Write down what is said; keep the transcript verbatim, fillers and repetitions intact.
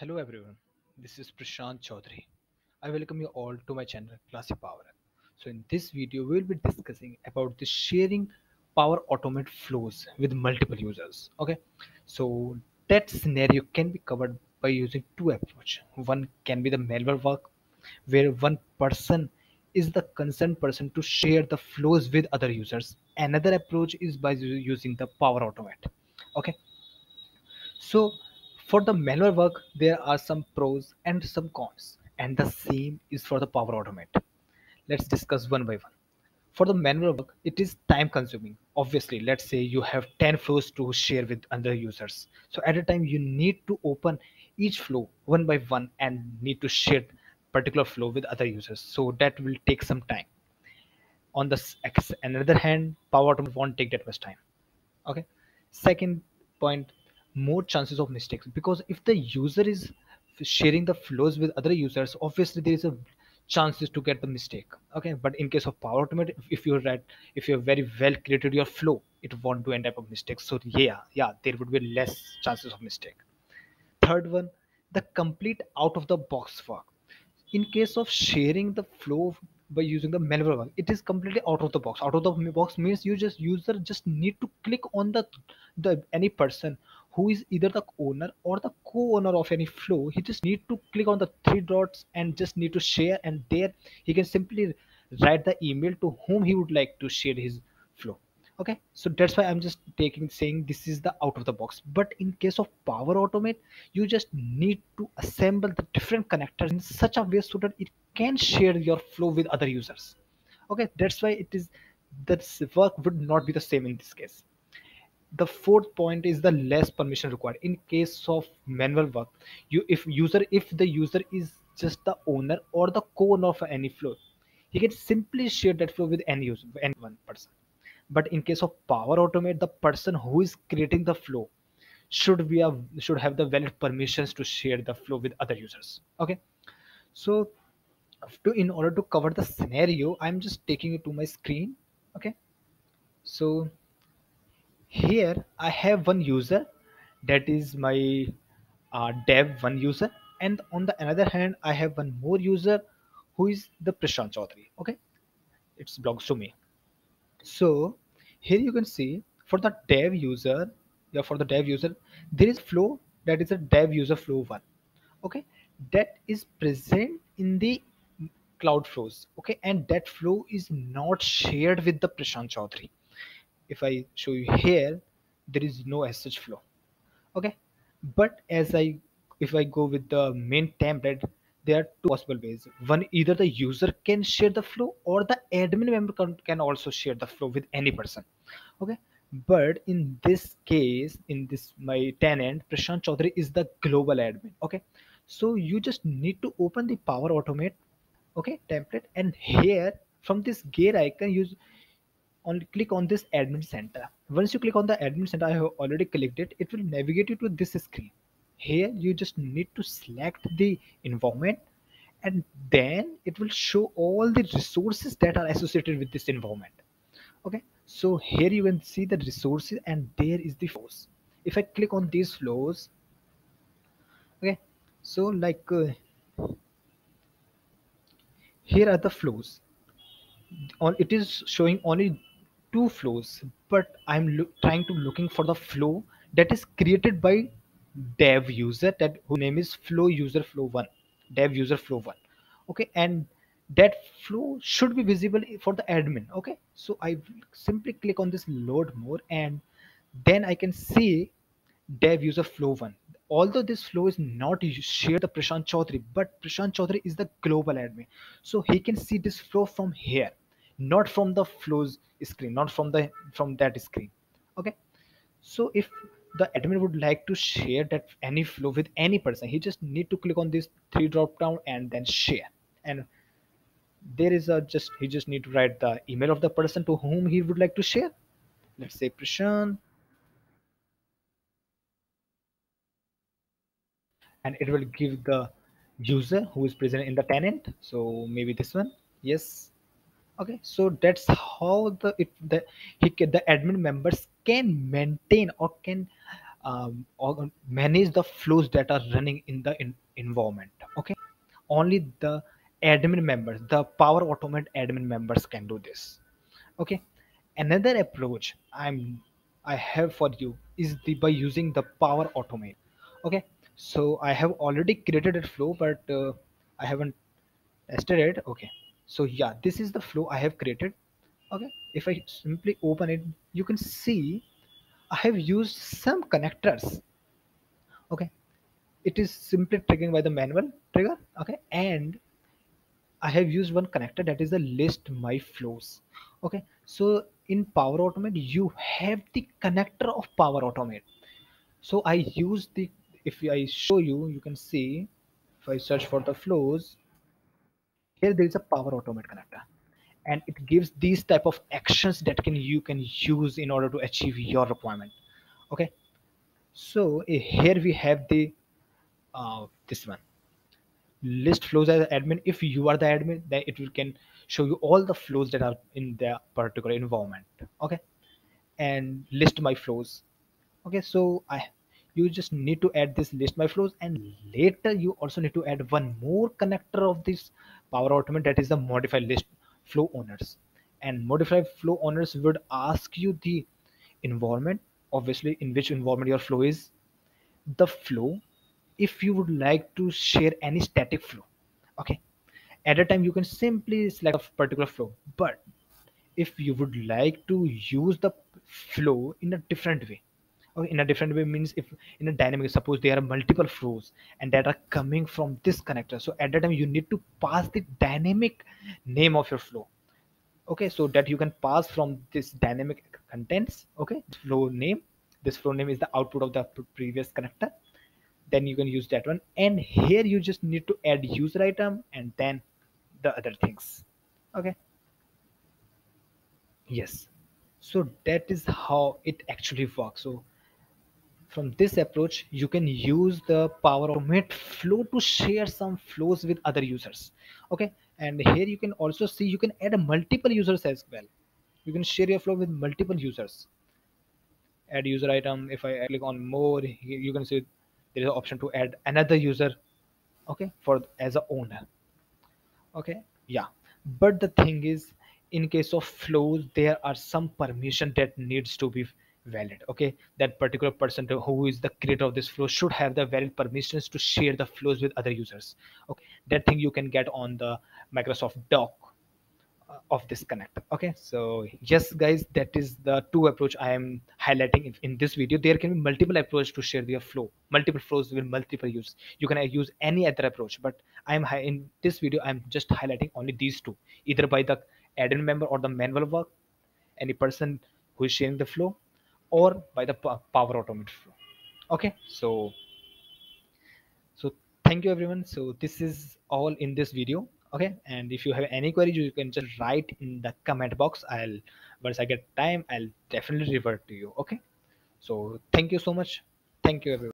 Hello everyone, this is Prashant Chaudhary. I welcome you all to my channel Classy PowerApps. So in this video we will be discussing about the sharing Power Automate flows with multiple users. Okay, so that scenario can be covered by using two approaches. One can be the malware work, where one person is the concerned person to share the flows with other users. Another approach is by using the Power Automate. Okay, so for the malware work, there are some pros and some cons, and the same is for the Power Automate. Let's discuss one by one. For the malware work, it is time consuming. Obviously, let's say you have ten flows to share with other users. So at a time, you need to open each flow one by one and need to share particular flow with other users. So that will take some time. On the other hand, Power Automate won't take that much time. Okay. Second point, more chances of mistakes, because if the user is sharing the flows with other users, obviously there is a chances to get the mistake. Okay, but in case of Power Automate, if you write, if you have very well created your flow, it won't do any type of mistake. So yeah, yeah, there would be less chances of mistake. Third one, the complete out of the box work. In case of sharing the flow by using the malware work, it is completely out of the box. Out of the box means you just user just need to click on the the any person who is either the owner or the co-owner of any flow. He just need to click on the three dots and just need to share, and there he can simply write the email to whom he would like to share his flow. Okay, so that's why I'm just taking saying this is the out of the box. But in case of Power Automate, you just need to assemble the different connectors in such a way so that it can share your flow with other users. Okay, that's why it is this work would not be the same in this case. The fourth point is the less permission required. In case of manual work, you if user if the user is just the owner or the co-owner of any flow, he can simply share that flow with any user, any one person. But in case of Power Automate, the person who is creating the flow should be a, should have the valid permissions to share the flow with other users. Okay, so to in order to cover the scenario, I'm just taking you to my screen. Okay, so here I have one user, that is my uh, dev one user, and on the another hand I have one more user who is the Prashant Chaudhary. Okay, it belongs to me. So here you can see for the dev user, yeah, for the dev user there is flow that is a dev user flow one. Okay, that is present in the cloud flows. Okay, and that flow is not shared with the Prashant Chaudhary. If I show you here, there is no as such flow. Okay, but as I if I go with the main template, there are two possible ways. One, either the user can share the flow or the admin member can, can also share the flow with any person. Okay, but in this case, in this my tenant, Prashant Chaudhary is the global admin. Okay, so you just need to open the Power Automate, okay, template, and here from this gear icon use On, click on this admin center. Once you click on the admin center, I have already clicked it. It will navigate you to this screen. Here you just need to select the environment, and then it will show all the resources that are associated with this environment. Okay, so here you can see the resources, and there is the flows. If I click on these flows, okay, so like uh, here are the flows. On it is showing only two flows, but I'm trying to looking for the flow that is created by dev user, that whose name is flow user flow one, dev user flow one. Okay, and that flow should be visible for the admin. Okay, so I simply click on this load more, and then I can see dev user flow one. Although this flow is not shared to Prashant Chaudhary, but Prashant Chaudhary is the global admin, so he can see this flow from here, not from the flows screen, not from the from that screen. Okay, so if the admin would like to share that any flow with any person, he just need to click on this three drop down and then share, and there is a just he just need to write the email of the person to whom he would like to share. Let's say Prashant, and it will give the user who is present in the tenant, so maybe this one. Yes. Okay, so that's how the, if the, he can, the admin members can maintain or can um, or manage the flows that are running in the in environment. Okay, only the admin members, the Power Automate admin members can do this. Okay, another approach I'm I have for you is the by using the Power Automate. Okay, so I have already created a flow, but uh, I haven't tested it. Okay, so yeah, this is the flow I have created. Okay, if I simply open it, you can see I have used some connectors. Okay, it is simply triggering by the manual trigger. Okay, and I have used one connector, that is the list my flows. Okay, so in Power Automate you have the connector of Power Automate. So I use the, if I show you, you can see if I search for the flows, here there is a Power Automate connector, and it gives these type of actions that can you can use in order to achieve your requirement. Okay, so here we have the uh, this one, list flows as admin. If you are the admin, then it will can show you all the flows that are in their particular environment. Okay, and list my flows. Okay, so I you just need to add this list my flows, and later you also need to add one more connector of this Power Automate, that is the modify list flow owners. And modify flow owners would ask you the environment, obviously in which environment your flow is, the flow, if you would like to share any static flow. Okay, at a time you can simply select a particular flow, but if you would like to use the flow in a different way, okay, in a different way means if in a dynamic, suppose there are multiple flows and that are coming from this connector, so at that time you need to pass the dynamic name of your flow. Okay, so that you can pass from this dynamic contents. Okay, flow name, this flow name is the output of the previous connector, then you can use that one, and here you just need to add user item and then the other things. Okay, yes, so that is how it actually works. So from this approach you can use the Power Automate flow to share some flows with other users. Okay, and here you can also see you can add multiple users as well. You can share your flow with multiple users. Add user item, if I click on more, you can see there is an option to add another user. Okay, for as a owner. Okay, yeah, but the thing is, in case of flows there are some permission that needs to be valid. Okay, that particular person who is the creator of this flow should have the valid permissions to share the flows with other users. Okay, that thing you can get on the Microsoft doc of this connector. Okay, so yes guys, that is the two approach I am highlighting in, in this video. There can be multiple approaches to share your flow, multiple flows with multiple use. You can use any other approach, but I am high in this video I am just highlighting only these two, either by the admin member or the manual work, any person who is sharing the flow, or by the Power Automate flow. Okay, so so thank you everyone. So this is all in this video. Okay, and if you have any queries you can just write in the comment box. I'll once I get time I'll definitely revert to you. Okay, so thank you so much. Thank you everyone.